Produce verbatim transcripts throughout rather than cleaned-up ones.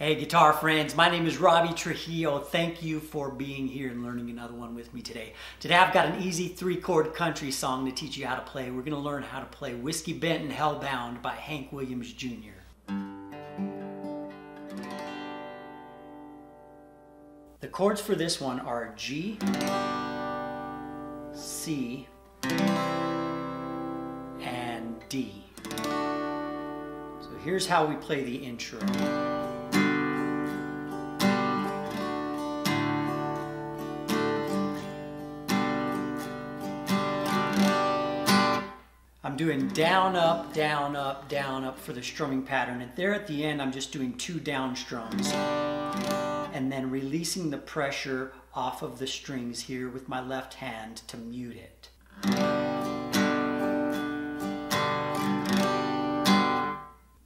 Hey guitar friends, my name is Robbie Trujillo. Thank you for being here and learning another one with me today. Today I've got an easy three chord country song to teach you how to play. We're going to learn how to play Whiskey Bent and Hell Bound by Hank Williams Junior The chords for this one are G, C, and D. So here's how we play the intro. I'm doing down, up, down, up, down, up for the strumming pattern, and there at the end I'm just doing two down strums and then releasing the pressure off of the strings here with my left hand to mute it.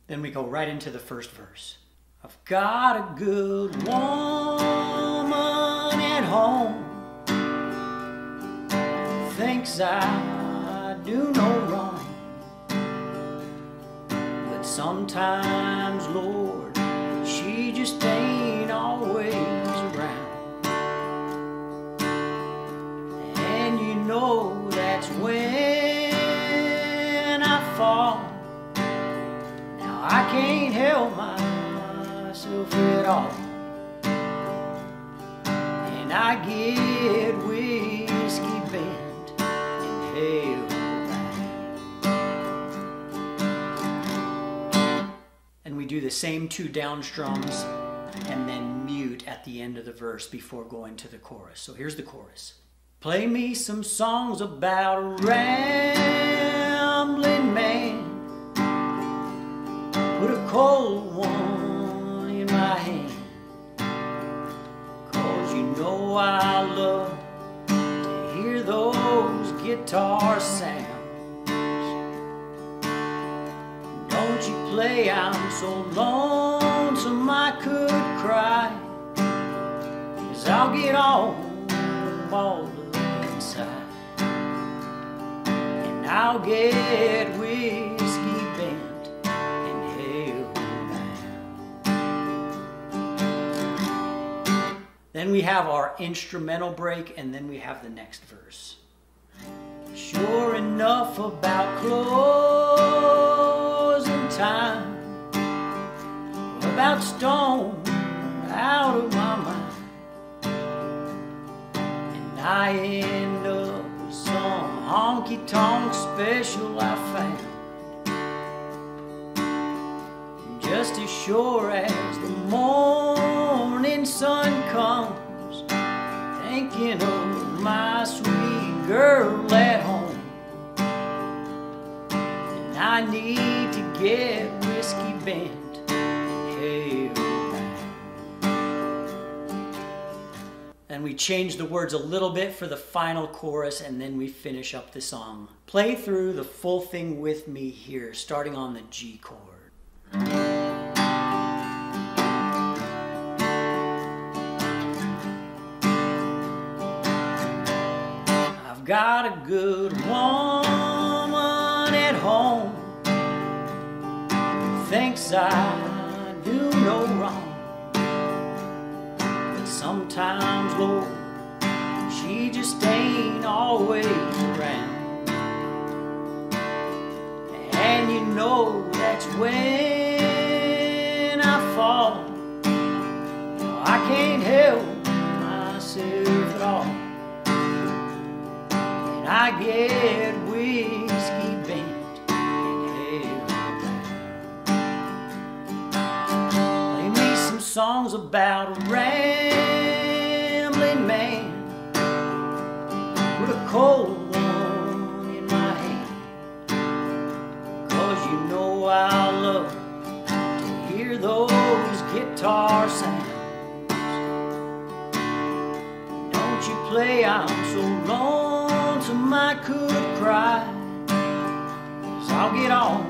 Then we go right into the first verse. I've got a good woman at home, thinks I do no wrong, but sometimes, Lord, she just ain't always around, and you know that's when I fall. Now I can't help myself at all, and I get whiskey bent and hell bound. Do the same two down strums and then mute at the end of the verse before going to the chorus. So here's the chorus. Play me some songs about a rambling man, put a cold one in my hand, cause you know I love to hear those guitar sounds. Don't you play, I'm so lonesome I could cry, 'cause I'll get all all inside, and I'll get whiskey bent and hell bound. Then we have our instrumental break, and then we have the next verse. Sure enough about clothes, time about stone out of my mind, and I end up with some honky-tonk special I found, and just as sure as the morning sun comes, thinking of my sweet girl at home, and I need get whiskey bent and hell bound. Then we change the words a little bit for the final chorus, and then we finish up the song. Play through the full thing with me here, starting on the G chord. I've got a good woman at home, thinks I do no wrong, but sometimes, Lord, she just ain't always around, and you know that's when I fall. Now I can't help myself at all, and I get whiskey bent. Songs about a rambling man, put a cold one in my hand, cause you know I love to hear those guitar sounds. Don't you play, I'm so lonesome I could cry, 'cause I'll get all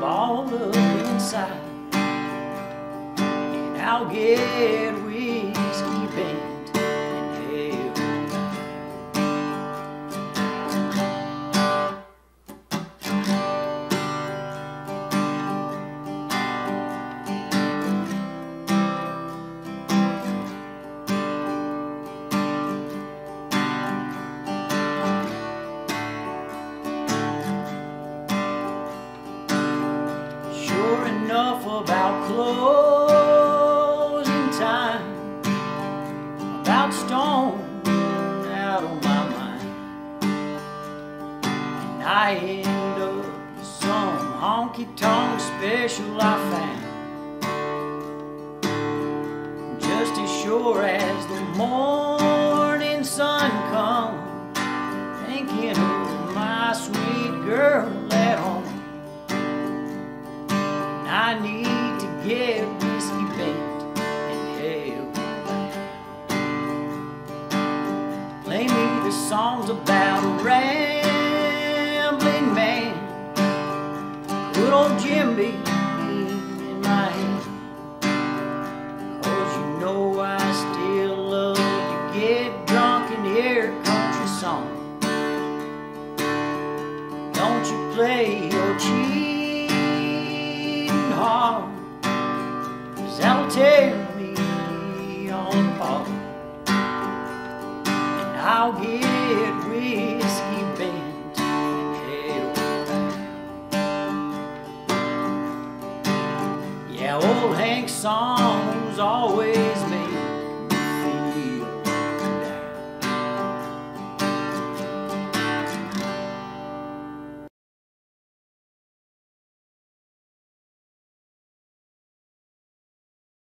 balled up inside, I'll get whiskey bent and hell bound. I end up some honky-tonk special I found. Just as sure as the morning sun comes, thinking of my sweet girl at home. And I need to get whiskey bent and hell bound. Play me the songs about a rambling man, good old Jim be in my hand. Cause you know I still love to get drunk and hear a country song. Don't you play your cheating heart, cause that'll tear me all apart. And I'll get whiskey bent . Old Hank's songs always make